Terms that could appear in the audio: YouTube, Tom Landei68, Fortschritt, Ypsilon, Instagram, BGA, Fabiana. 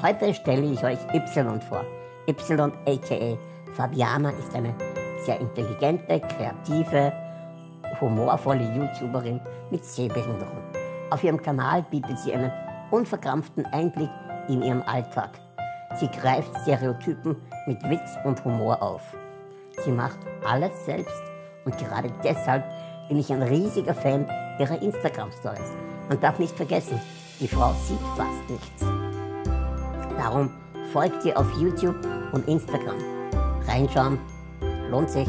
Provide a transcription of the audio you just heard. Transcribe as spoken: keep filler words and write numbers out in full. Heute stelle ich euch Ypsilon vor. Ypsilon aka Fabiana ist eine sehr intelligente, kreative, humorvolle YouTuberin mit Sehbehinderung. Auf ihrem Kanal bietet sie einen unverkrampften Einblick in ihren Alltag. Sie greift Stereotypen mit Witz und Humor auf. Sie macht alles selbst und gerade deshalb bin ich ein riesiger Fan ihrer Instagram-Stories. Man darf nicht vergessen, die Frau sieht fast nichts. Darum folgt ihr auf YouTube und Instagram. Reinschauen lohnt sich.